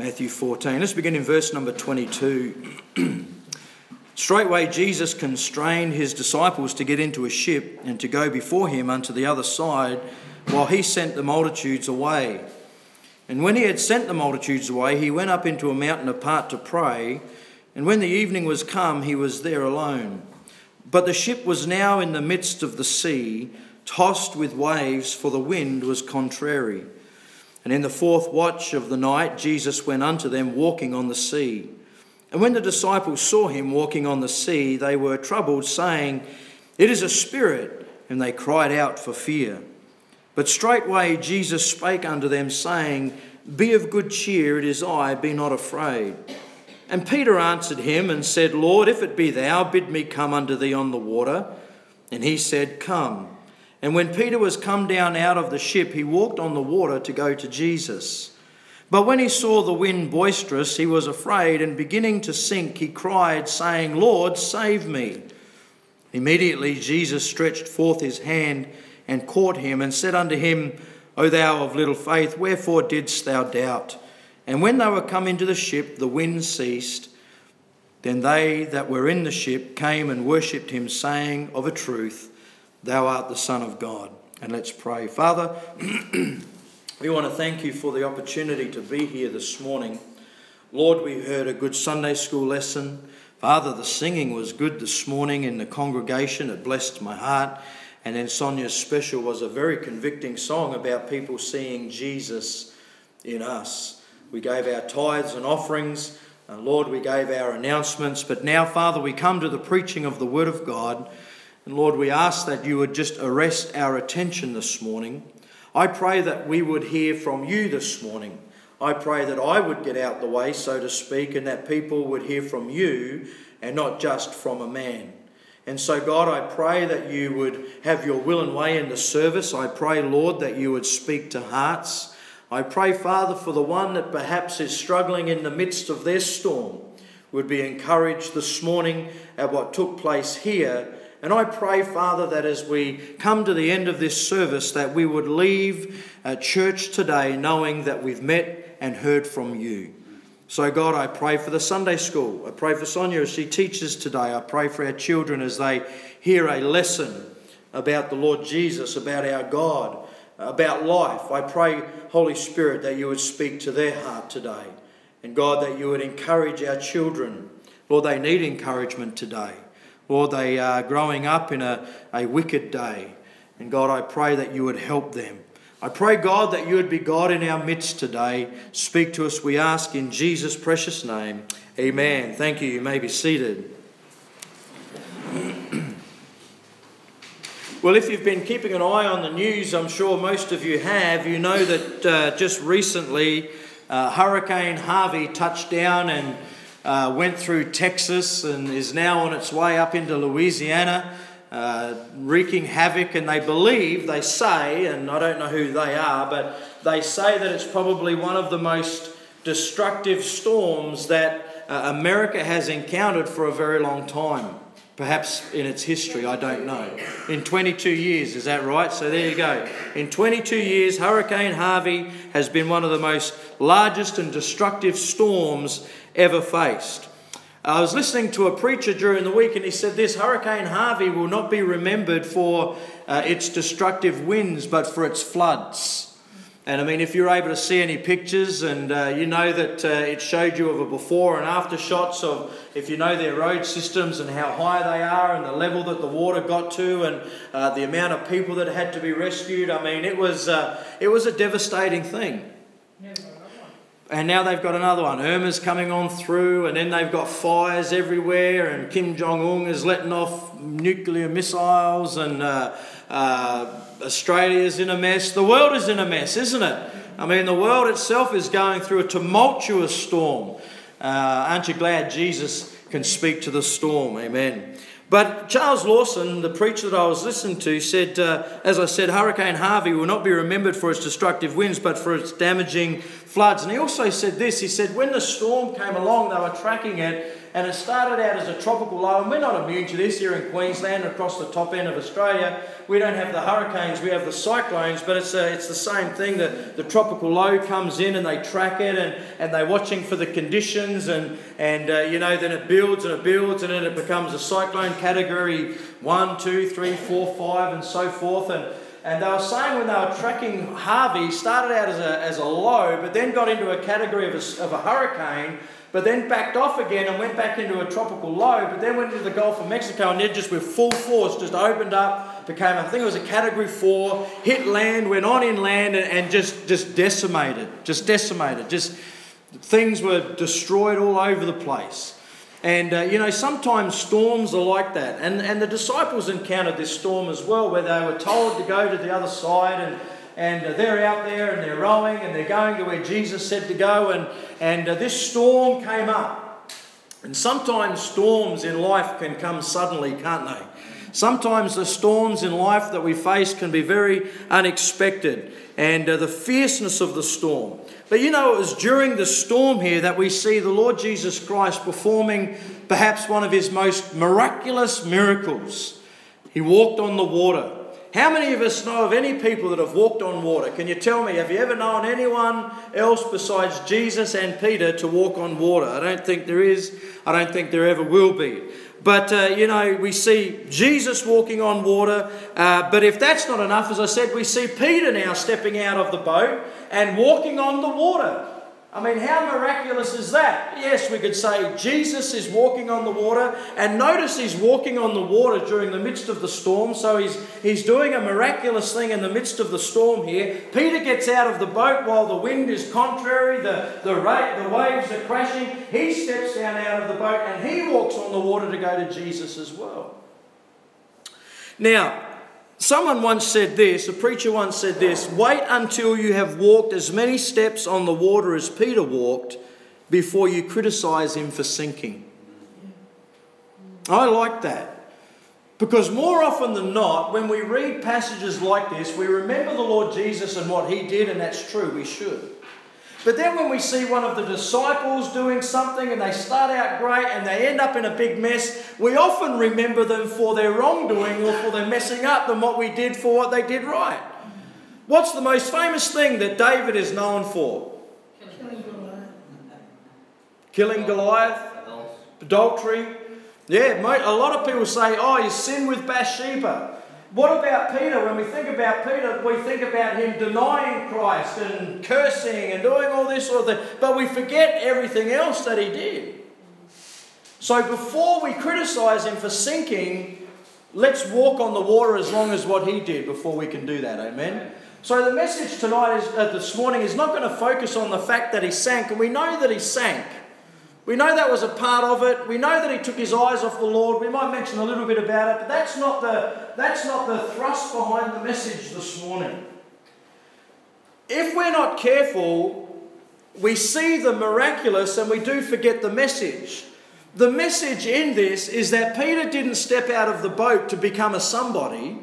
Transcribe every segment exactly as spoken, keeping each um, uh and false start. Matthew fourteen. Let's begin in verse number twenty-two. Straightway Jesus constrained his disciples to get into a ship and to go before him unto the other side, while he sent the multitudes away. And when he had sent the multitudes away, he went up into a mountain apart to pray. And when the evening was come, he was there alone. But the ship was now in the midst of the sea, tossed with waves, for the wind was contrary. And in the fourth watch of the night, Jesus went unto them walking on the sea. And when the disciples saw him walking on the sea, they were troubled, saying, It is a spirit. And they cried out for fear. But straightway Jesus spake unto them, saying, Be of good cheer, it is I, be not afraid. And Peter answered him and said, Lord, if it be thou, bid me come unto thee on the water. And he said, Come. And when Peter was come down out of the ship, he walked on the water to go to Jesus. But when he saw the wind boisterous, he was afraid, and beginning to sink, he cried, saying, Lord, save me. Immediately Jesus stretched forth his hand and caught him, and said unto him, O thou of little faith, wherefore didst thou doubt? And when they were come into the ship, the wind ceased. Then they that were in the ship came and worshipped him, saying, Of a truth, thou art the Son of God. And let's pray. Father, we want to thank you for the opportunity to be here this morning. Lord, we heard a good Sunday school lesson. Father, the singing was good this morning in the congregation. It blessed my heart. And then Sonia's special was a very convicting song about people seeing Jesus in us. We gave our tithes and offerings. And Lord, we gave our announcements. But now, Father, we come to the preaching of the Word of God. And Lord, we ask that you would just arrest our attention this morning. I pray that we would hear from you this morning. I pray that I would get out the way, so to speak, and that people would hear from you and not just from a man. And so, God, I pray that you would have your will and way in the service. I pray, Lord, that you would speak to hearts. I pray, Father, for the one that perhaps is struggling in the midst of their storm would be encouraged this morning at what took place here. And I pray, Father, that as we come to the end of this service, that we would leave church today knowing that we've met and heard from you. So, God, I pray for the Sunday school. I pray for Sonia as she teaches today. I pray for our children as they hear a lesson about the Lord Jesus, about our God, about life. I pray, Holy Spirit, that you would speak to their heart today. And, God, that you would encourage our children. Lord, they need encouragement today. Lord, they are growing up in a, a wicked day. And, God, I pray that you would help them. I pray, God, that you would be God in our midst today. Speak to us, we ask, in Jesus' precious name. Amen. Thank you. You may be seated. Well, if you've been keeping an eye on the news, I'm sure most of you have, you know that uh, just recently uh, Hurricane Harvey touched down and uh, went through Texas and is now on its way up into Louisiana. Uh, wreaking havoc, and they believe, they say, and I don't know who they are, but they say that it's probably one of the most destructive storms that uh, America has encountered for a very long time, perhaps in its history, I don't know. In twenty-two years, is that right? So there you go. In twenty-two years, Hurricane Harvey has been one of the most largest and destructive storms ever faced. I was listening to a preacher during the week, and he said this: Hurricane Harvey will not be remembered for uh, its destructive winds, but for its floods. And I mean, if you're able to see any pictures, and uh, you know that uh, it showed you of a before and after shots of, if you know their road systems and how high they are and the level that the water got to and uh, the amount of people that had to be rescued. I mean, it was, uh, it was a devastating thing. Yeah. And now they've got another one. Irma's coming on through, and then they've got fires everywhere, and Kim Jong-un is letting off nuclear missiles, and uh, uh, Australia's in a mess. The world is in a mess, isn't it? I mean, the world itself is going through a tumultuous storm. Uh, aren't you glad Jesus can speak to the storm? Amen. But Charles Lawson, the preacher that I was listening to, said, uh, as I said, Hurricane Harvey will not be remembered for its destructive winds, but for its damaging floods. And he also said this, he said, when the storm came along, they were tracking it, and it started out as a tropical low, and we're not immune to this here in Queensland, across the top end of Australia. We don't have the hurricanes, we have the cyclones, but it's, a, it's the same thing. The, the tropical low comes in and they track it, and, and they're watching for the conditions, and, and uh, you know, then it builds and it builds, and then it becomes a cyclone category one, two, three, four, five, and so forth. And And they were saying when they were tracking Harvey, started out as a, as a low, but then got into a category of a, of a hurricane, but then backed off again and went back into a tropical low, but then went into the Gulf of Mexico, and it just with full force just opened up, became, I think it was a category four, hit land, went on inland, and, and just, just decimated, just decimated. Just things were destroyed all over the place. And, uh, you know, sometimes storms are like that. And, and the disciples encountered this storm as well, where they were told to go to the other side, and, and uh, they're out there and they're rowing and they're going to where Jesus said to go. And, and uh, this storm came up. And sometimes storms in life can come suddenly, can't they? Sometimes the storms in life that we face can be very unexpected, and uh, the fierceness of the storm. But you know, it was during the storm here that we see the Lord Jesus Christ performing perhaps one of his most miraculous miracles. He walked on the water. How many of us know of any people that have walked on water? Can you tell me, have you ever known anyone else besides Jesus and Peter to walk on water? I don't think there is. I don't think there ever will be. But, uh, you know, we see Jesus walking on water. Uh, but if that's not enough, as I said, we see Peter now stepping out of the boat and walking on the water. I mean, how miraculous is that? Yes, we could say Jesus is walking on the water. And notice he's walking on the water during the midst of the storm. So he's, he's doing a miraculous thing in the midst of the storm here. Peter gets out of the boat while the wind is contrary. The, the, ra- the waves are crashing. He steps down out of the boat and he walks on the water to go to Jesus as well. Now, someone once said this, a preacher once said this, wait until you have walked as many steps on the water as Peter walked before you criticise him for sinking. I like that, because more often than not, when we read passages like this, we remember the Lord Jesus and what he did, and that's true, we should. But then when we see one of the disciples doing something and they start out great and they end up in a big mess, we often remember them for their wrongdoing or for their messing up than what we did for what they did right. What's the most famous thing that David is known for? Killing Goliath. Killing Goliath. Adultery. Yeah, a lot of people say, oh, he sinned with Bathsheba. What about Peter? When we think about Peter, we think about him denying Christ and cursing and doing all this sort of thing. But we forget everything else that he did. So before we criticise him for sinking, let's walk on the water as long as what he did before we can do that. Amen? So the message tonight, is, uh, this morning, is not going to focus on the fact that he sank. And we know that he sank. We know that was a part of it. We know that he took his eyes off the Lord. We might mention a little bit about it, but that's not the, that's not the thrust behind the message this morning. If we're not careful, we see the miraculous and we do forget the message. The message in this is that Peter didn't step out of the boat to become a somebody.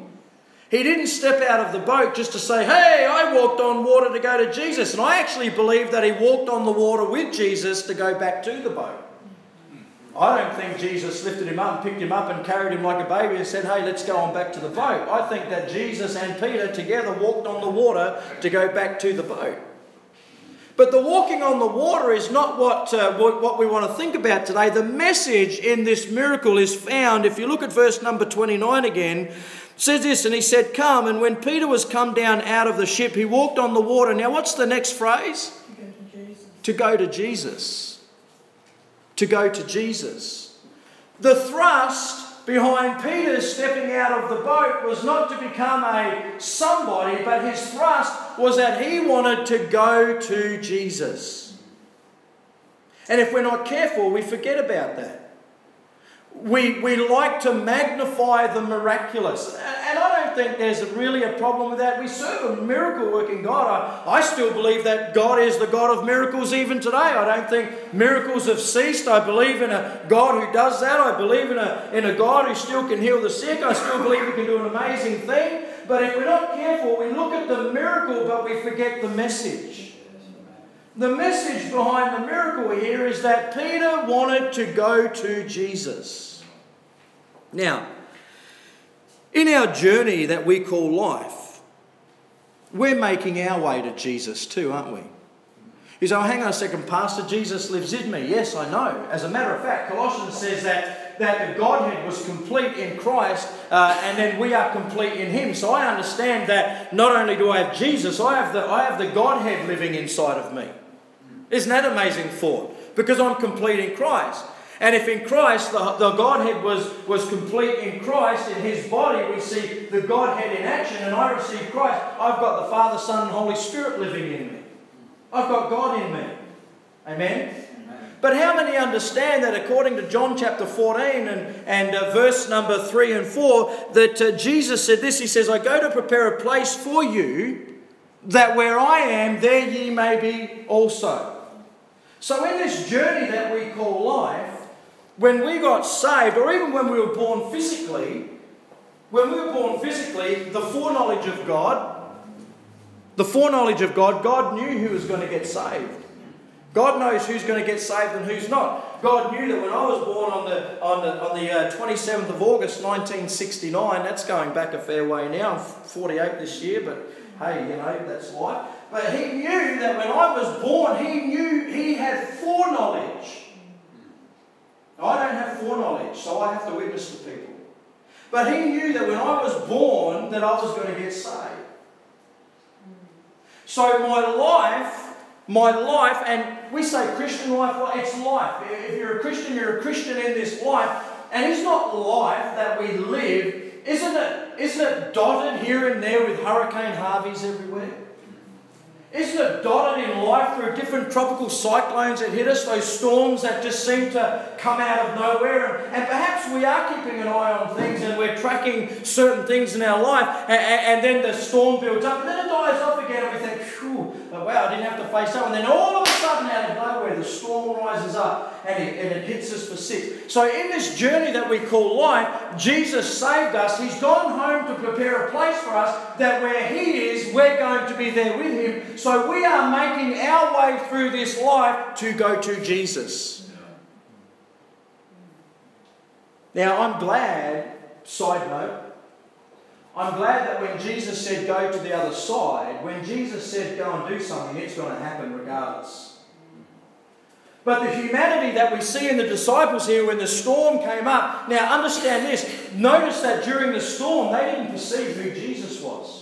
He didn't step out of the boat just to say, hey, I walked on water to go to Jesus. And I actually believe that he walked on the water with Jesus to go back to the boat. I don't think Jesus lifted him up and picked him up and carried him like a baby and said, hey, let's go on back to the boat. I think that Jesus and Peter together walked on the water to go back to the boat. But the walking on the water is not what, uh, what we want to think about today. The message in this miracle is found, if you look at verse number twenty-nine again, says this, and he said, come. And when Peter was come down out of the ship, he walked on the water. Now, what's the next phrase? To go to Jesus. To go to Jesus. To go to Jesus. The thrust behind Peter stepping out of the boat was not to become a somebody, but his thrust was that he wanted to go to Jesus. And if we're not careful, we forget about that. We, we like to magnify the miraculous. And I don't think there's really a problem with that. We serve a miracle-working God. I, I still believe that God is the God of miracles even today. I don't think miracles have ceased. I believe in a God who does that. I believe in a, in a God who still can heal the sick. I still believe He can do an amazing thing. But if we're not careful, we look at the miracle, but we forget the message. The message behind the miracle here is that Peter wanted to go to Jesus. Now, in our journey that we call life, we're making our way to Jesus too, aren't we? You say, oh, hang on a second, Pastor, Jesus lives in me. Yes, I know. As a matter of fact, Colossians says that, that the Godhead was complete in Christ uh, and then we are complete in Him. So I understand that not only do I have Jesus, I have the, I have the Godhead living inside of me. Isn't that an amazing thought? Because I'm complete in Christ. And if in Christ, the, the Godhead was, was complete in Christ, in His body we see the Godhead in action, and I receive Christ, I've got the Father, Son and Holy Spirit living in me. I've got God in me. Amen? Amen. But how many understand that according to John chapter fourteen and, and uh, verse number three and four, that uh, Jesus said this, He says, I go to prepare a place for you, that where I am, there ye may be also. So in this journey that we call life, when we got saved, or even when we were born physically, when we were born physically, the foreknowledge of God, the foreknowledge of God, God knew who was going to get saved. God knows who's going to get saved and who's not. God knew that when I was born on the, on the, on the uh, twenty-seventh of August nineteen sixty-nine, that's going back a fair way now, I'm forty-eight this year, but hey, you know, that's life. But He knew that when I was born, He knew He had foreknowledge. I don't have foreknowledge, so I have to witness to people. But He knew that when I was born, that I was going to get saved. So my life, my life, and we say Christian life, it's life. If you're a Christian, you're a Christian in this life. And it's not life that we live. Isn't it, isn't it dotted here and there with Hurricane Harveys everywhere? Isn't it dotted in life through different tropical cyclones that hit us, those storms that just seem to come out of nowhere? And perhaps we are keeping an eye on things and we're tracking certain things in our life, and, and, and then the storm builds up and then it dies off again and we think, phew, wow, I didn't have to face that one. And then all of a sudden, out of nowhere, the storm rises up and it, and it hits us for six. So in this journey that we call life, Jesus saved us. He's gone home to prepare a place for us that where He is, we're going to be there with Him. So we are making our way through this life to go to Jesus. Now I'm glad, side note, I'm glad that when Jesus said go to the other side, when Jesus said go and do something, it's going to happen regardless. But the humanity that we see in the disciples here when the storm came up, now understand this, notice that during the storm they didn't perceive who Jesus was.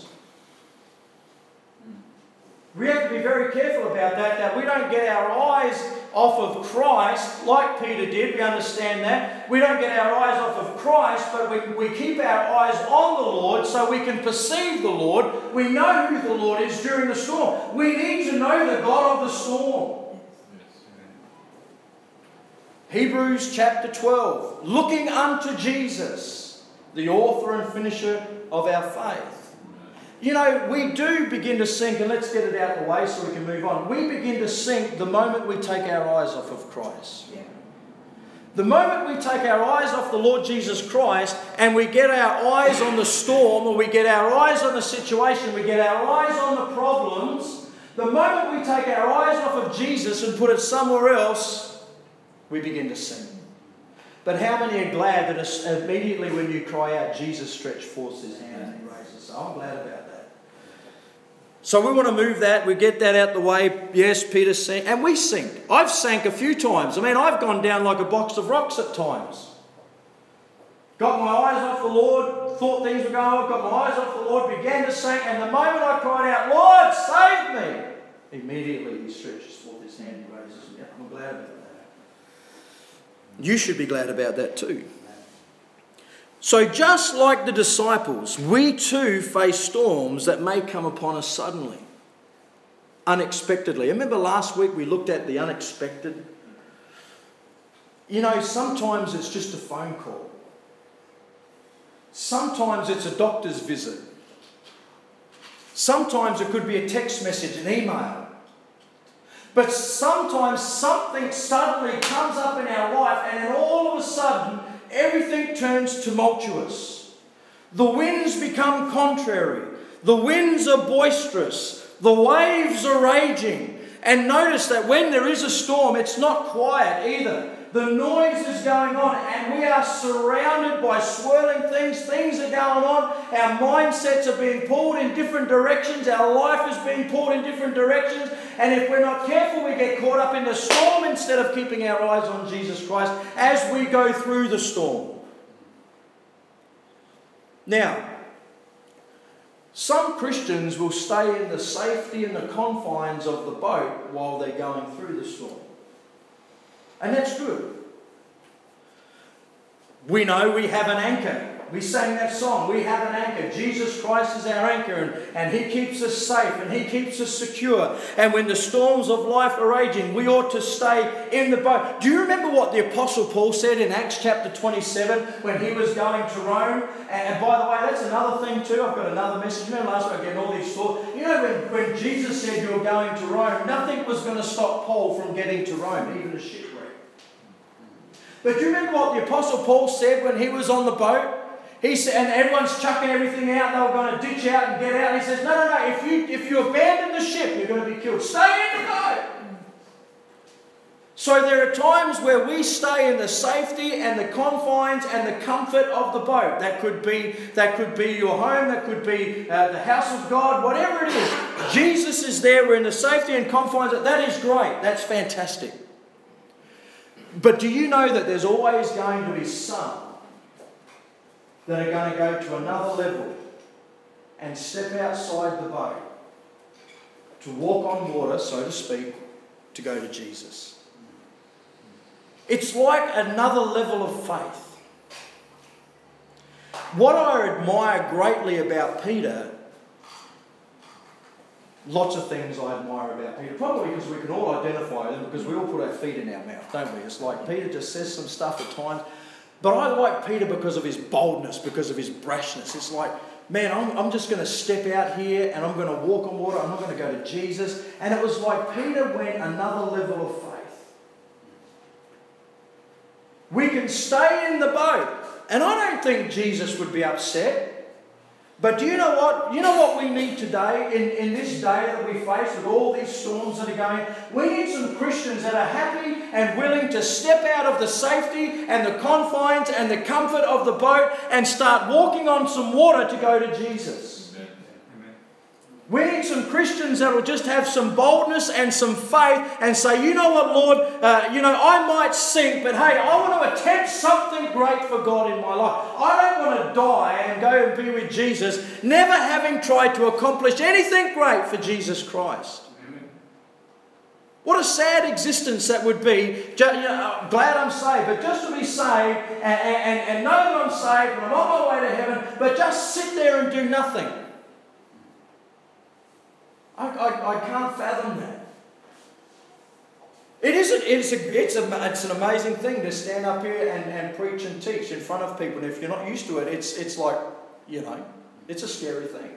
We have to be very careful about that, that we don't get our eyes off of Christ like Peter did. We understand that. We don't get our eyes off of Christ, but we, we keep our eyes on the Lord so we can perceive the Lord. We know who the Lord is during the storm. We need to know the God of the storm. Hebrews chapter twelve. Looking unto Jesus, the author and finisher of our faith. You know, we do begin to sink, and let's get it out of the way so we can move on. We begin to sink the moment we take our eyes off of Christ. Yeah. The moment we take our eyes off the Lord Jesus Christ and we get our eyes on the storm, or we get our eyes on the situation, we get our eyes on the problems, the moment we take our eyes off of Jesus and put it somewhere else, we begin to sink. But how many are glad that immediately when you cry out, Jesus stretched forth His hand and raised us? I'm glad about it. So we want to move that, we get that out the way. Yes, Peter sank, and we sink. I've sank a few times. I mean, I've gone down like a box of rocks at times. Got my eyes off the Lord, thought things were going on, got my eyes off the Lord, began to sink, and the moment I cried out, Lord, save me, immediately He stretches forth His hand and raises me up. I'm glad about that. You should be glad about that too. So just like the disciples, we too face storms that may come upon us suddenly, unexpectedly. Remember last week we looked at the unexpected? You know, sometimes it's just a phone call. Sometimes it's a doctor's visit. Sometimes it could be a text message, an email. But sometimes something suddenly comes up in our life and then all of a sudden, everything turns tumultuous. The winds become contrary. The winds are boisterous. The waves are raging. And notice that when there is a storm, it's not quiet either. The noise is going on, and we are surrounded by swirling things. Things are going on. Our mindsets are being pulled in different directions. Our life is being pulled in different directions. And if we're not careful, we get caught up in the storm instead of keeping our eyes on Jesus Christ as we go through the storm. Now, some Christians will stay in the safety and the confines of the boat while they're going through the storm. And that's good. We know we have an anchor. We sang that song. We have an anchor. Jesus Christ is our anchor, and, and He keeps us safe and He keeps us secure. And when the storms of life are raging, we ought to stay in the boat. Do you remember what the Apostle Paul said in Acts chapter twenty-seven when he was going to Rome? And, and by the way, that's another thing too. I've got another message. Remember last week I gave all these thoughts. You know, when, when Jesus said you're going to Rome, nothing was going to stop Paul from getting to Rome, even a shipwreck. But do you remember what the Apostle Paul said when he was on the boat? He said, and everyone's chucking everything out, they were going to ditch out and get out. And he says, no, no, no, if you, if you abandon the ship, you're going to be killed. Stay in the boat. So there are times where we stay in the safety and the confines and the comfort of the boat. That could be, that could be your home, that could be uh, the house of God, whatever it is. Jesus is there, we're in the safety and confines. That is great, that's fantastic. But do you know that there's always going to be some that are going to go to another level and step outside the boat to walk on water, so to speak, to go to Jesus? It's like another level of faith. What I admire greatly about Peter, lots of things I admire about Peter, probably because we can all identify them, because we all put our feet in our mouth, don't we? It's like Peter just says some stuff at times. But I like Peter because of his boldness, because of his brashness. It's like, man, I'm, I'm just going to step out here and I'm going to walk on water. I'm not going to go to Jesus. And it was like Peter went another level of faith. We can stay in the boat. And I don't think Jesus would be upset. But do you know what? You know what we need today, in, in this day that we face with all these storms that are going? We need some Christians that are happy and willing to step out of the safety and the confines and the comfort of the boat and start walking on some water to go to Jesus. Amen. Amen. We need some Christians that will just have some boldness and some faith and say, you know what, Lord, uh, you know, I might sink, but hey, I want to attempt something great for God in my life. I don't to die and go and be with Jesus, never having tried to accomplish anything great for Jesus Christ. Amen. What a sad existence that would be. Just, you know, I'm glad I'm saved, but just to be saved and, and, and know that I'm saved and I'm on my way to heaven, but just sit there and do nothing. I, I, I can't fathom that. It is a, it's, a, it's, a, it's an amazing thing to stand up here and, and preach and teach in front of people. And if you're not used to it, it's, it's like, you know, it's a scary thing.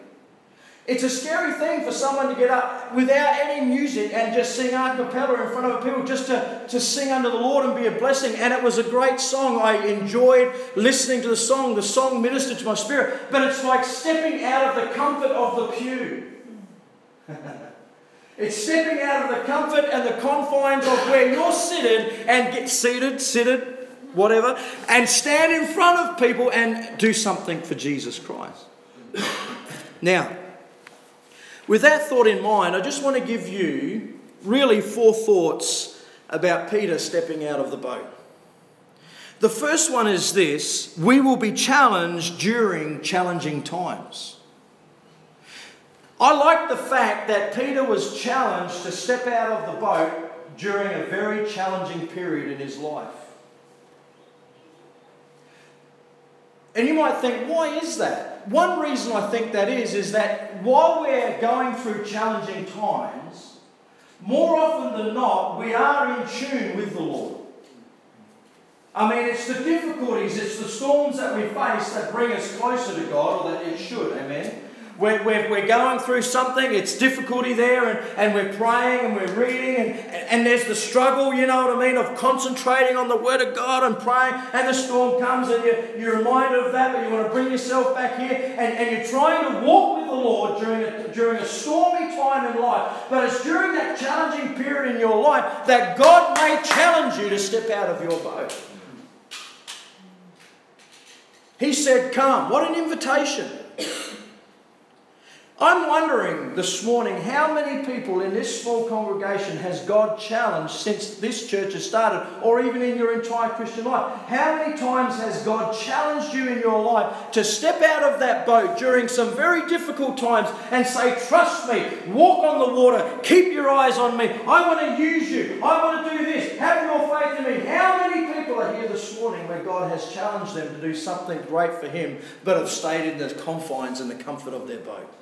It's a scary thing for someone to get up without any music and just sing a cappella in front of people, just to, to sing unto the Lord and be a blessing. And it was a great song. I enjoyed listening to the song. The song ministered to my spirit. But it's like stepping out of the comfort of the pew. It's stepping out of the comfort and the confines of where you're seated and get seated, seated, whatever, and stand in front of people and do something for Jesus Christ. Now, with that thought in mind, I just want to give you really four thoughts about Peter stepping out of the boat. The first one is this: we will be challenged during challenging times. I like the fact that Peter was challenged to step out of the boat during a very challenging period in his life. And you might think, why is that? One reason I think that is, is that while we're going through challenging times, more often than not, we are in tune with the Lord. I mean, it's the difficulties, it's the storms that we face that bring us closer to God, or that it should, amen? We're, we're, we're going through something, it's difficulty there, and, and we're praying and we're reading, and, and there's the struggle, you know what I mean, of concentrating on the Word of God and praying, and the storm comes and you're, you're reminded of that, but you want to bring yourself back here, and, and you're trying to walk with the Lord during a, during a stormy time in life. But it's during that challenging period in your life that God may challenge you to step out of your boat. He said, come. What an invitation. I'm wondering this morning how many people in this small congregation has God challenged since this church has started, or even in your entire Christian life. How many times has God challenged you in your life to step out of that boat during some very difficult times and say, trust me, walk on the water, keep your eyes on me, I want to use you, I want to do this, have your faith in me. How many people are here this morning where God has challenged them to do something great for Him but have stayed in the confines and the comfort of their boat?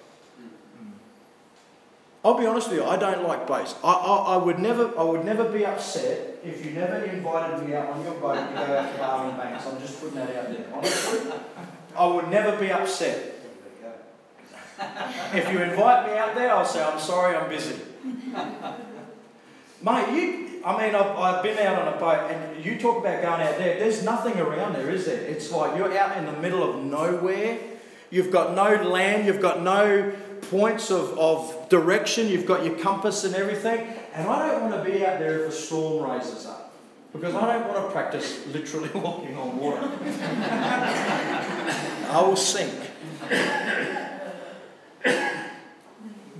I'll be honest with you, I don't like boats. I, I, I, would never, I would never be upset if you never invited me out on your boat to go out to Darwin Banks. I'm just putting that out there. Honestly, I would never be upset. If you invite me out there, I'll say, I'm sorry, I'm busy. Mate, you, I mean, I've, I've been out on a boat, and you talk about going out there. There's nothing around there, is there? It's like you're out in the middle of nowhere. You've got no land, you've got no points of, of direction, you've got your compass and everything, and I don't want to be out there if a storm raises up, because I don't want to practice literally walking on water. I will sink.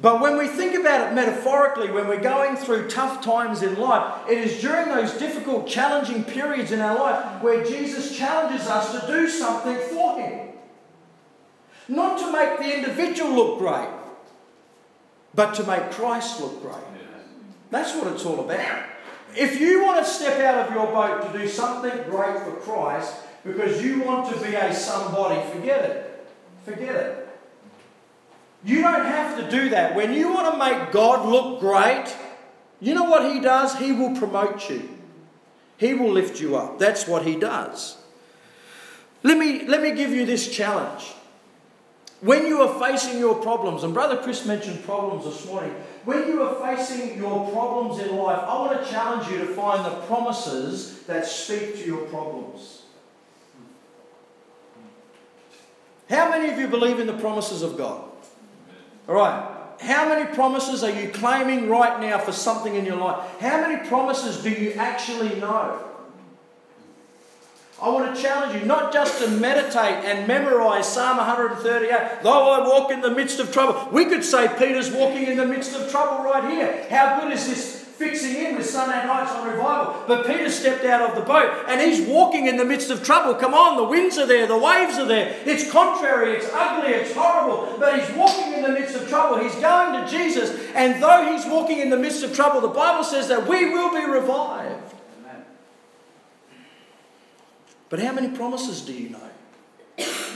But when we think about it metaphorically, when we're going through tough times in life, it is during those difficult, challenging periods in our life where Jesus challenges us to do something for Him. Not to make the individual look great, but to make Christ look great. Yes. That's what it's all about. If you want to step out of your boat to do something great for Christ because you want to be a somebody, forget it. Forget it. You don't have to do that. When you want to make God look great, you know what He does? He will promote you. He will lift you up. That's what He does. Let me, let me give you this challenge. When you are facing your problems, and Brother Chris mentioned problems this morning, when you are facing your problems in life, I want to challenge you to find the promises that speak to your problems. How many of you believe in the promises of God? All right. How many promises are you claiming right now for something in your life? How many promises do you actually know? I want to challenge you not just to meditate and memorise Psalm one thirty-eight. Though I walk in the midst of trouble. We could say Peter's walking in the midst of trouble right here. How good is this fixing in with Sunday nights on revival? But Peter stepped out of the boat and he's walking in the midst of trouble. Come on, the winds are there, the waves are there. It's contrary, it's ugly, it's horrible. But he's walking in the midst of trouble. He's going to Jesus. And though he's walking in the midst of trouble, the Bible says that we will be revived. But how many promises do you know?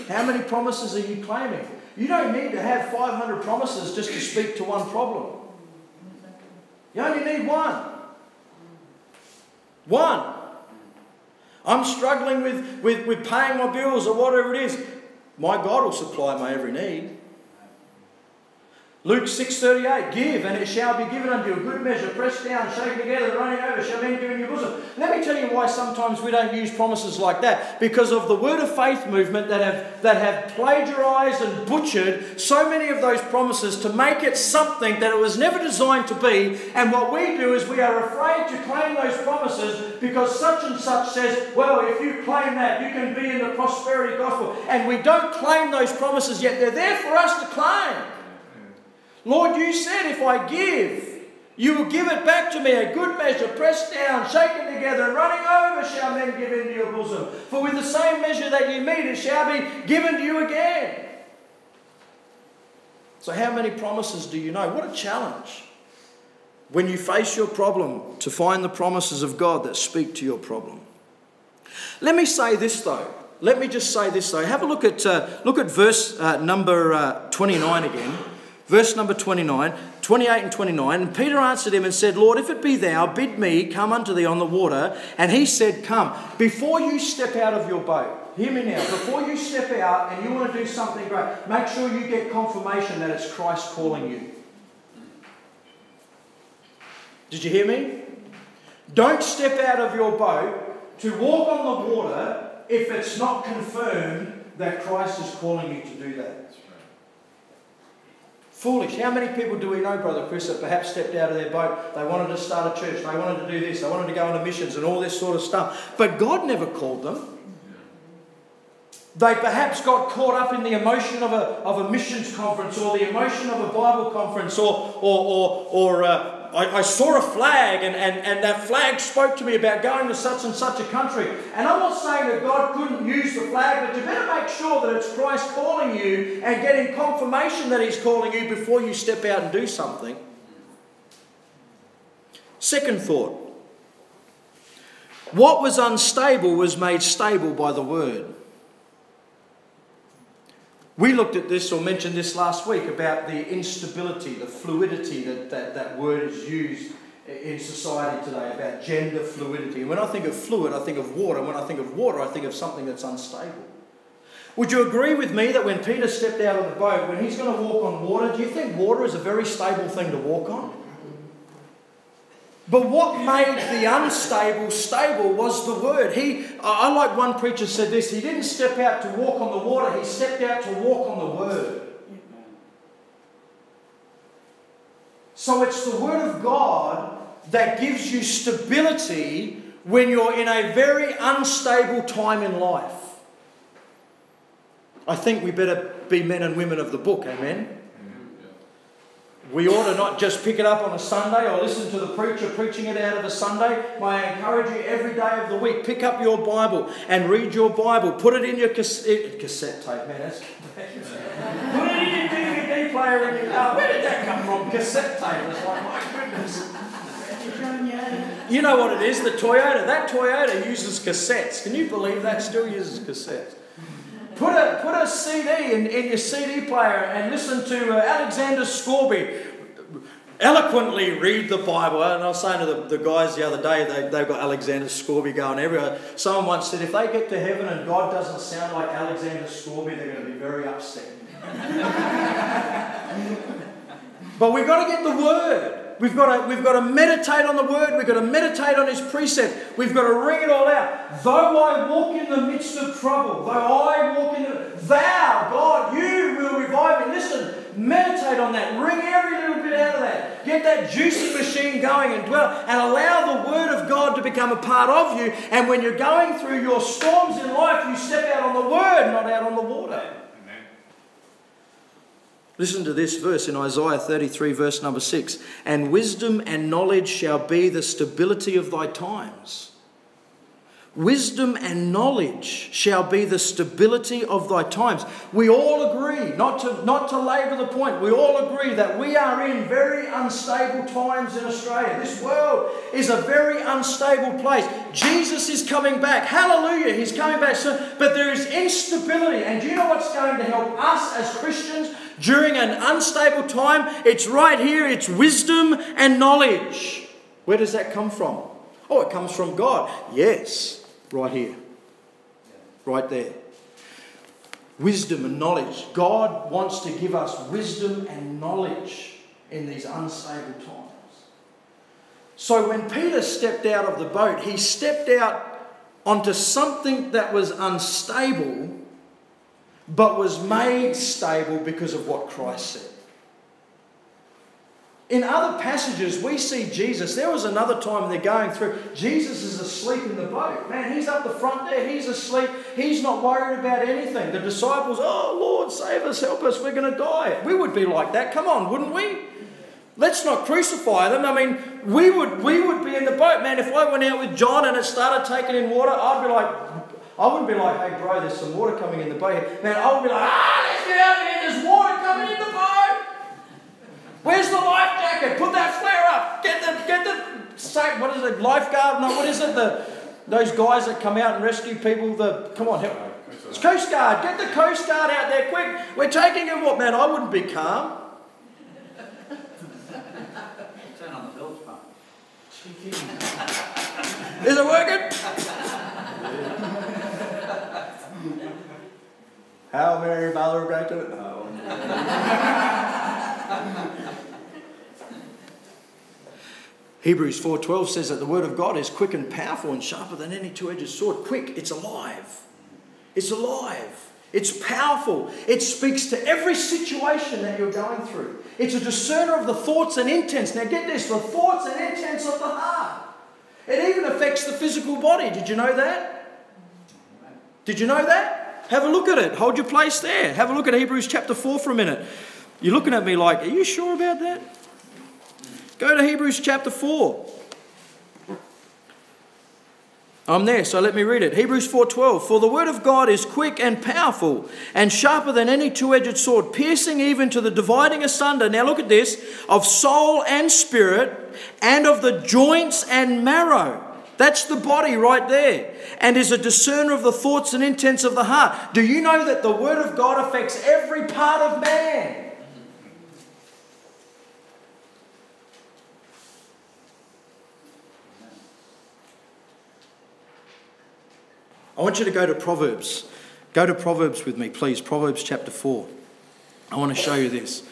How many promises are you claiming? You don't need to have five hundred promises just to speak to one problem. You only need one. One. I'm struggling with, with, with paying my bills or whatever it is. My God will supply my every need. Luke six thirty-eight, give and it shall be given unto you. A good measure, pressed down, shaken together, running over, shall men give in your bosom. Let me tell you why sometimes we don't use promises like that. Because of the Word of Faith movement that have, that have plagiarised and butchered so many of those promises to make it something that it was never designed to be. And what we do is we are afraid to claim those promises because such and such says, well, if you claim that, you can be in the prosperity gospel. And we don't claim those promises, yet they're there for us to claim. Lord, you said if I give, you will give it back to me, a good measure, pressed down, shaken together, and running over shall men give into your bosom. For with the same measure that you meet, it shall be given to you again. So how many promises do you know? What a challenge when you face your problem to find the promises of God that speak to your problem. Let me say this though. Let me just say this though. Have a look at, uh, look at verse uh, number uh, twenty-nine again. Verse number twenty-nine, twenty-eight and twenty-nine, and Peter answered him and said, Lord, if it be thou, bid me come unto thee on the water. And he said, come. Before you step out of your boat, hear me now, before you step out and you want to do something great, make sure you get confirmation that it's Christ calling you. Did you hear me? Don't step out of your boat to walk on the water if it's not confirmed that Christ is calling you to do that. Foolish. How many people do we know, Brother Chris, that perhaps stepped out of their boat? They wanted to start a church. They wanted to do this. They wanted to go on missions and all this sort of stuff. But God never called them. They perhaps got caught up in the emotion of a, of a missions conference or the emotion of a Bible conference or, or, or, or uh, I, I saw a flag and, and, and that flag spoke to me about going to such and such a country. And I'm not saying that God couldn't use the flag, but you better make sure that it's Christ calling you and getting confirmation that he's calling you before you step out and do something. Second thought. What was unstable was made stable by the word. We looked at this or mentioned this last week about the instability, the fluidity that, that that word is used in society today, about gender fluidity. And when I think of fluid, I think of water. When I think of water, I think of something that's unstable. Would you agree with me that when Peter stepped out of the boat, when he's going to walk on water, do you think water is a very stable thing to walk on? But what made the unstable stable was the word. He, I like one preacher said this, he didn't step out to walk on the water, he stepped out to walk on the word. So it's the word of God that gives you stability when you're in a very unstable time in life. I think we better be men and women of the book, amen? We ought to not just pick it up on a Sunday or listen to the preacher preaching it out of a Sunday. I encourage you every day of the week, pick up your Bible and read your Bible. Put it in your cas cassette tape, man. That's put it in your D V D player. And your, uh, where did that come from? Cassette tape. It's like, my goodness. You know what it is, the Toyota. That Toyota uses cassettes. Can you believe that still uses cassettes? Put a, put a C D in, in your C D player and listen to uh, Alexander Scorby eloquently read the Bible. And I was saying to the, the guys the other day, they, they've got Alexander Scorby going everywhere. Someone once said, if they get to heaven and God doesn't sound like Alexander Scorby, they're going to be very upset. But we've got to get the word. We've got, to, we've got to meditate on the word. We've got to meditate on his precept. We've got to wring it all out. Though I walk in the midst of trouble, though I walk in the... Thou, God, you will revive me. Listen, meditate on that. Wring every little bit out of that. Get that juicy machine going and dwell. And allow the word of God to become a part of you. And when you're going through your storms in life, you step out on the word, not out on the water. Listen to this verse in Isaiah thirty-three, verse number six. And wisdom and knowledge shall be the stability of thy times. Wisdom and knowledge shall be the stability of thy times. We all agree, not to, not to labour the point, we all agree that we are in very unstable times in Australia. This world is a very unstable place. Jesus is coming back. Hallelujah, he's coming back soon. But there is instability. And do you know what's going to help us as Christians? During an unstable time, it's right here, it's wisdom and knowledge. Where does that come from? Oh, it comes from God. Yes, right here, right there. Wisdom and knowledge. God wants to give us wisdom and knowledge in these unstable times. So when Peter stepped out of the boat, he stepped out onto something that was unstable, but was made stable because of what Christ said. In other passages, we see Jesus. There was another time they're going through. Jesus is asleep in the boat. Man, he's up the front there. He's asleep. He's not worried about anything. The disciples, oh, Lord, save us, help us. We're going to die. We would be like that. Come on, wouldn't we? Let's not crucify them. I mean, we would, we would be in the boat. Man, if I went out with John and it started taking in water, I'd be like... I wouldn't be like, hey, bro, there's some water coming in the boat here. Man, I would be like, ah, let's get out of here. There's water coming in the boat. Where's the life jacket? Put that flare up. Get the, get the, say, what is it, lifeguard? No, what is it? The, those guys that come out and rescue people. The, come on, help me. It's Coast Guard. Get the Coast Guard out there quick. We're taking a walk. Man, I wouldn't be calm. Is it working? How Mary Ballard back to it? No. Hebrews four twelve says that the word of God is quick and powerful and sharper than any two-edged sword. Quick, it's alive. It's alive. It's powerful. It speaks to every situation that you're going through. It's a discerner of the thoughts and intents. Now get this, the thoughts and intents of the heart. It even affects the physical body. Did you know that? Did you know that? Have a look at it. Hold your place there. Have a look at Hebrews chapter four for a minute. You're looking at me like, are you sure about that? Go to Hebrews chapter four. I'm there, so let me read it. Hebrews four twelve. For the word of God is quick and powerful and sharper than any two-edged sword, piercing even to the dividing asunder. Now look at this. Of soul and spirit and of the joints and marrow. That's the body right there. And is a discerner of the thoughts and intents of the heart. Do you know that the word of God affects every part of man? I want you to go to Proverbs. Go to Proverbs with me, please. Proverbs chapter four. I want to show you this.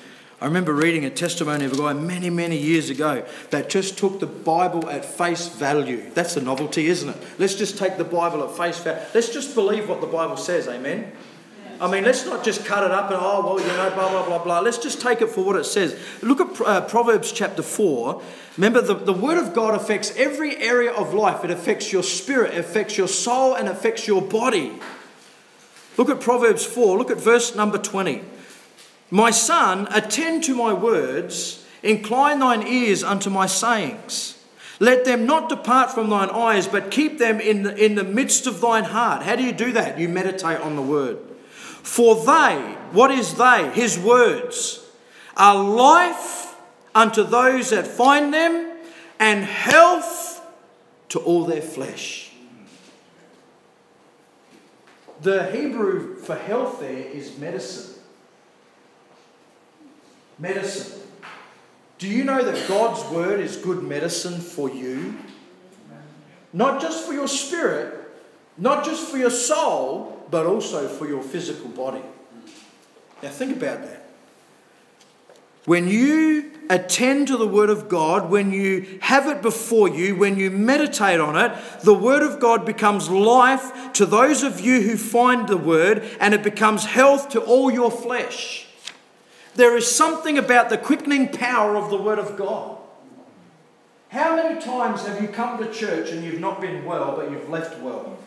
I remember reading a testimony of a guy many, many years ago that just took the Bible at face value. That's a novelty, isn't it? Let's just take the Bible at face value. Let's just believe what the Bible says, amen? Yes. I mean, let's not just cut it up and, oh, well, you know, blah, blah, blah, blah. Let's just take it for what it says. Look at uh, Proverbs chapter four. Remember, the, the Word of God affects every area of life. It affects your spirit, it affects your soul, and affects your body. Look at Proverbs four. Look at verse number twenty. My son, attend to my words, incline thine ears unto my sayings. Let them not depart from thine eyes, but keep them in the, in the midst of thine heart. How do you do that? You meditate on the Word. For they, what is they? His words are life unto those that find them, and health to all their flesh. The Hebrew for health there is medicine. Medicine. Do you know that God's word is good medicine for you? Not just for your spirit, not just for your soul, but also for your physical body. Now think about that. When you attend to the Word of God, when you have it before you, when you meditate on it, the Word of God becomes life to those of you who find the Word, and it becomes health to all your flesh. There is something about the quickening power of the Word of God. How many times have you come to church and you've not been well, but you've left well?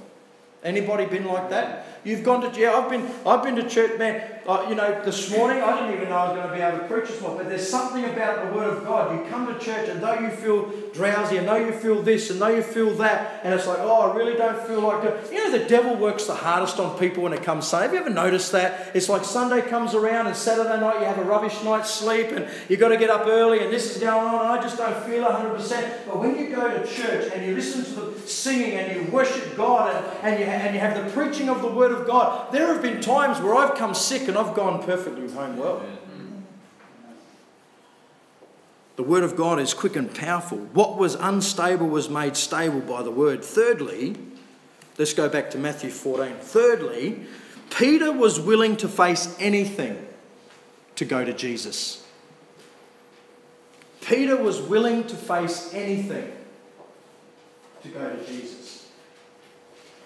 Anybody been like that? You've gone to, yeah, I've been, I've been to church, man, uh, you know, this morning, I didn't even know I was going to be able to preach this morning, but there's something about the Word of God. You come to church and though you feel drowsy, and though you feel this, and though you feel that, and it's like, oh, I really don't feel like it. You know, the devil works the hardest on people when it comes Sunday. Have you ever noticed that? It's like Sunday comes around and Saturday night you have a rubbish night's sleep, and you've got to get up early, and this is going on, and I just don't feel one hundred percent. But when you go to church and you listen to the singing and you worship God, and And you, and you have the preaching of the Word of God. There have been times where I've come sick and I've gone perfectly home well. The Word of God is quick and powerful. What was unstable was made stable by the Word. Thirdly, let's go back to Matthew fourteen. Thirdly, Peter was willing to face anything to go to Jesus. Peter was willing to face anything to go to Jesus.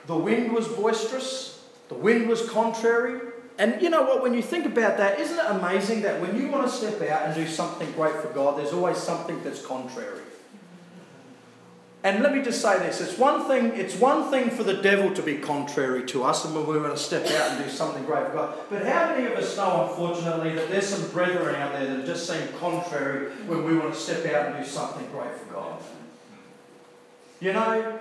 The wind was boisterous. The wind was contrary. And you know what? When you think about that, isn't it amazing that when you want to step out and do something great for God, there's always something that's contrary. And let me just say this. It's one thing, it's one thing for the devil to be contrary to us and when we want to step out and do something great for God. But how many of us know, unfortunately, that there's some brethren out there that just seem contrary when we want to step out and do something great for God? You know,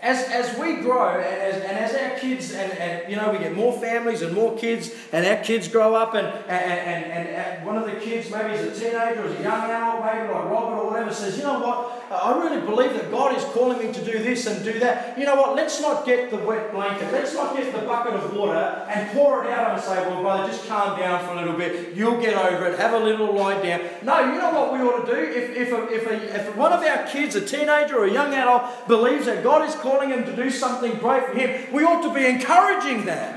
As, as we grow, and as, and as our kids, and, and you know, we get more families and more kids, and our kids grow up, and, and, and, and, and one of the kids, maybe he's a teenager or he's a young adult, maybe like Robert or whatever, says, you know what, I really believe that God is calling me to do this and do that. You know what? Let's not get the wet blanket. Let's not get the bucket of water and pour it out and say, well, brother, just calm down for a little bit. You'll get over it. Have a little lie down. No, you know what we ought to do? If, if, a, if, a, if one of our kids, a teenager or a young adult, believes that God is calling him to do something great for him, we ought to be encouraging that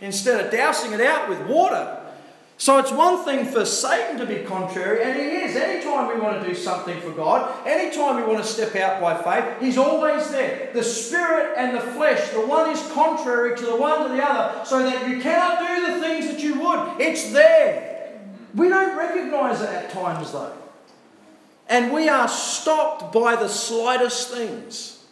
instead of dousing it out with water. So it's one thing for Satan to be contrary, and he is. Anytime we want to do something for God, anytime we want to step out by faith, he's always there. The spirit and the flesh, the one is contrary to the one to the other, so that you cannot do the things that you would. It's there. We don't recognise it at times, though. And we are stopped by the slightest things.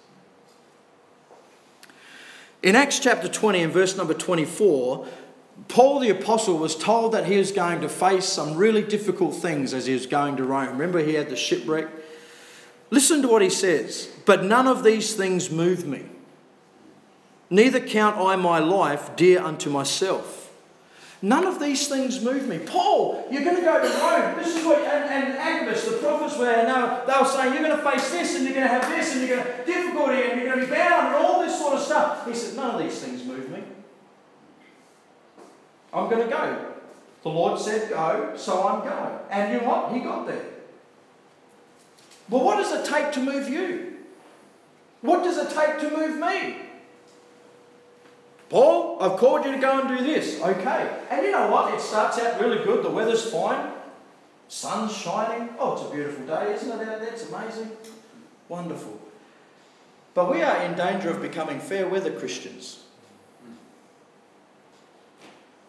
In Acts chapter twenty and verse number twenty-four, Paul the Apostle was told that he was going to face some really difficult things as he was going to Rome. Remember, he had the shipwreck. Listen to what he says. But none of these things move me. Neither count I my life dear unto myself. None of these things move me. Paul, you're going to go to Rome. This is what, and, and Agabus, the prophets were, now they were saying, you're going to face this and you're going to have this and you're going to have difficulty and you're going to be bound and all this sort of stuff. He said, none of these things move me. I'm going to go. The Lord said go, so I'm going. And you know what? He got there. Well, what does it take to move you? What does it take to move me? Paul, I've called you to go and do this. Okay. And you know what? It starts out really good. The weather's fine. Sun's shining. Oh, it's a beautiful day, isn't it out there? It's amazing. Wonderful. But we are in danger of becoming fair-weather Christians.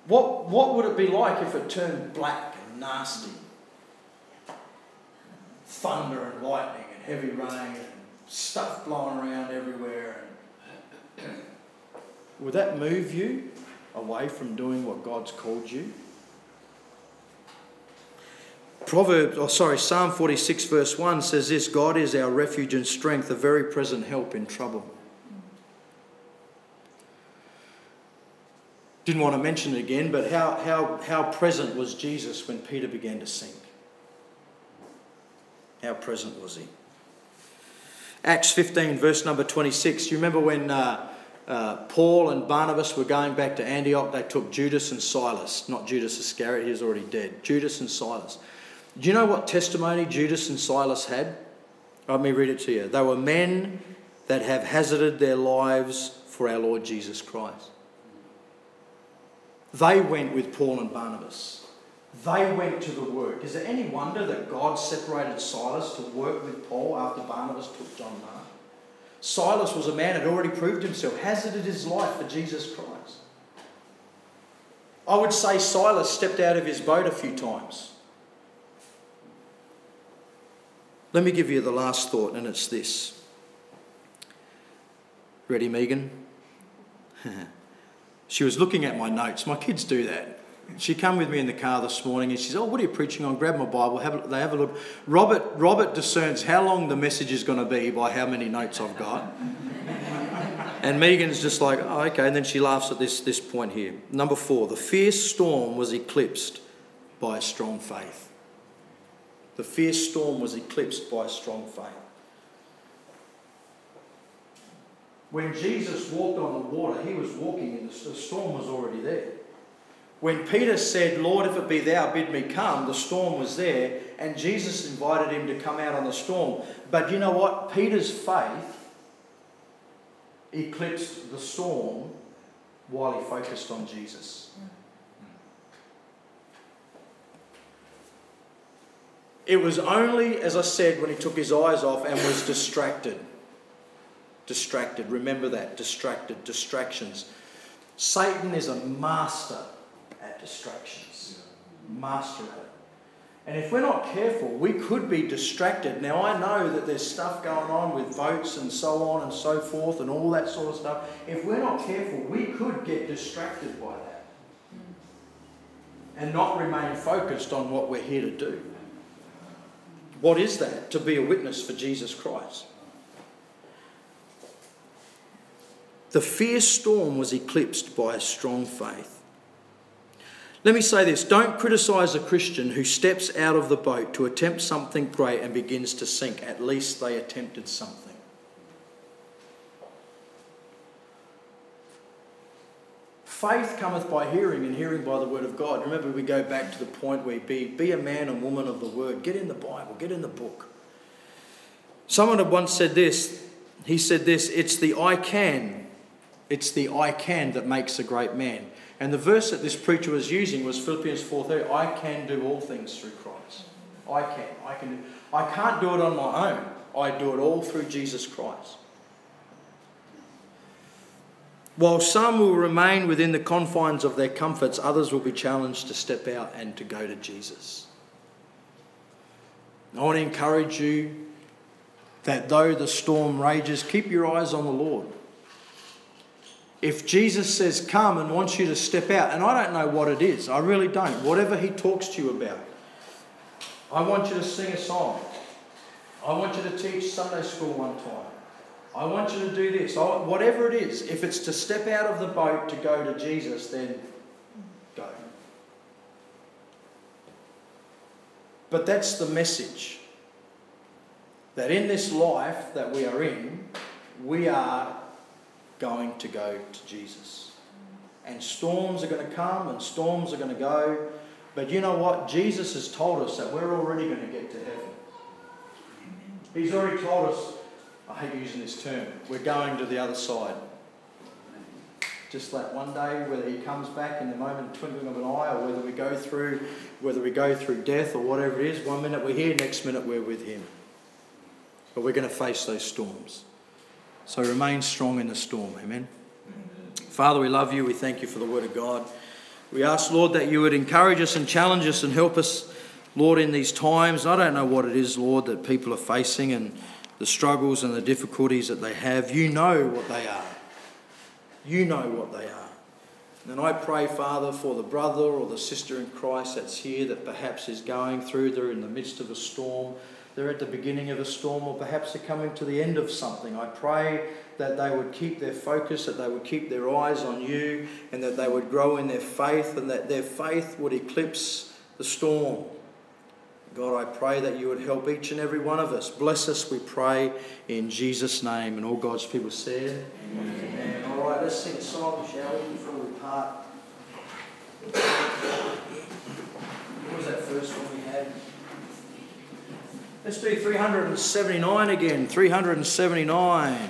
What, what would it be like if it turned black and nasty? Thunder and lightning and heavy rain and stuff blowing around everywhere. And would that move you away from doing what God's called you? Proverbs, oh sorry, Psalm forty-six verse one says this, God is our refuge and strength, a very present help in trouble. Didn't want to mention it again, but how, how, how present was Jesus when Peter began to sink? How present was he? Acts fifteen, verse number twenty-six. You remember when uh, uh, Paul and Barnabas were going back to Antioch, they took Judas and Silas, not Judas Iscariot, he was already dead. Judas and Silas. Do you know what testimony Judas and Silas had? Let me read it to you. They were men that have hazarded their lives for our Lord Jesus Christ. They went with Paul and Barnabas. They went to the work. Is it any wonder that God separated Silas to work with Paul after Barnabas took John Mark? Silas was a man who had already proved himself, hazarded his life for Jesus Christ. I would say Silas stepped out of his boat a few times. Let me give you the last thought, and it's this. Ready, Megan? She was looking at my notes. My kids do that. She came with me in the car this morning and she said, oh, what are you preaching on? Grab my Bible. Have a, they have a look. Robert, Robert discerns how long the message is going to be by how many notes I've got. And Megan's just like, oh, okay. And then she laughs at this, this point here. Number four, the fierce storm was eclipsed by a strong faith. The fierce storm was eclipsed by a strong faith. When Jesus walked on the water, he was walking and the storm was already there. When Peter said, Lord, if it be thou, bid me come, the storm was there, and Jesus invited him to come out on the storm. But you know what? Peter's faith eclipsed the storm while he focused on Jesus. It was only, as I said, when he took his eyes off and was distracted. Distracted. Remember that. Distracted. Distractions. Satan is a master at distractions. Master at it. And if we're not careful, we could be distracted. Now, I know that there's stuff going on with votes and so on and so forth and all that sort of stuff. If we're not careful, we could get distracted by that and not remain focused on what we're here to do. What is that? To be a witness for Jesus Christ. The fierce storm was eclipsed by a strong faith. Let me say this, don't criticise a Christian who steps out of the boat to attempt something great and begins to sink. At least they attempted something. Faith cometh by hearing, and hearing by the word of God. Remember, we go back to the point where be, be a man and woman of the word. Get in the Bible, get in the book. Someone had once said this, he said this, it's the I can, it's the I can that makes a great man. And the verse that this preacher was using was Philippians four thirty, I can do all things through Christ. I can, I can do, I can't do it on my own. I do it all through Jesus Christ. While some will remain within the confines of their comforts, others will be challenged to step out and to go to Jesus. I want to encourage you that though the storm rages, keep your eyes on the Lord. If Jesus says come and wants you to step out, and I don't know what it is, I really don't, whatever he talks to you about, I want you to sing a song. I want you to teach Sunday school one time. I want you to do this. I, whatever it is, if it's to step out of the boat to go to Jesus, then go. But that's the message. That in this life that we are in, we are going to go to Jesus. And storms are going to come and storms are going to go. But you know what? Jesus has told us that we're already going to get to heaven. He's already told us, I hate using this term, we're going to the other side. Just that one day, whether he comes back in the moment twinkling of an eye, or whether we go through, whether we go through death or whatever it is, one minute we're here, next minute we're with him. But we're going to face those storms. So remain strong in the storm. Amen. Amen. Father, we love you. We thank you for the word of God. We ask, Lord, that you would encourage us and challenge us and help us, Lord, in these times. I don't know what it is, Lord, that people are facing and the struggles and the difficulties that they have. You know what they are. You know what they are. And I pray, Father, for the brother or the sister in Christ that's here that perhaps is going through, they're in the midst of a storm, they're at the beginning of a storm, or perhaps they're coming to the end of something. I pray that they would keep their focus, that they would keep their eyes on you, and that they would grow in their faith, and that their faith would eclipse the storm. God, I pray that you would help each and every one of us. Bless us, we pray, in Jesus' name. And all God's people said, amen. Amen. Amen. All right, let's sing a song, shall we, before we part. What was that first one we had? Let's do three seventy-nine again. three seventy-nine.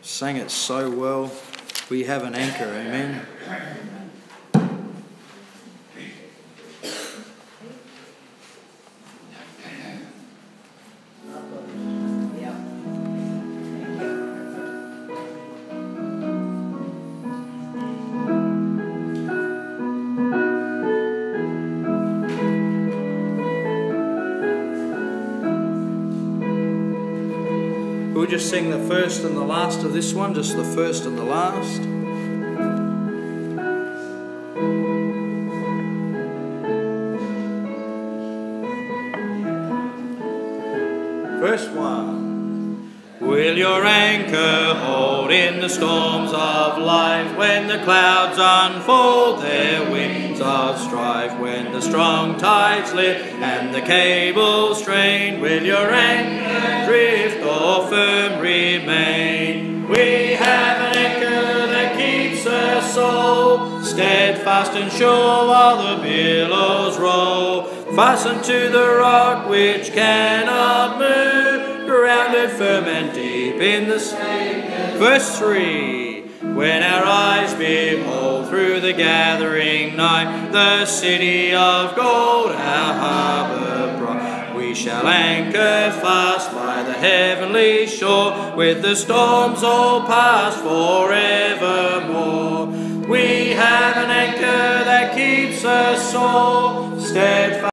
Sang it so well. We have an anchor, amen. Just sing the first and the last of this one, just the first and the last. First one. Will your anchor hold in the storms of life? When the clouds unfold their wings of strife, when the strong tides lift and the cable strain, will your anchor drift or firm remain? We have an anchor that keeps us all steadfast and sure while the billows roll. Fastened to the rock which cannot move, grounded firm and deep in the sea. Verse three. When our eyes behold through the gathering night the city of gold, our harbour bright, we shall anchor fast by the heavenly shore, with the storms all past forevermore. We have an anchor that keeps us all steadfast.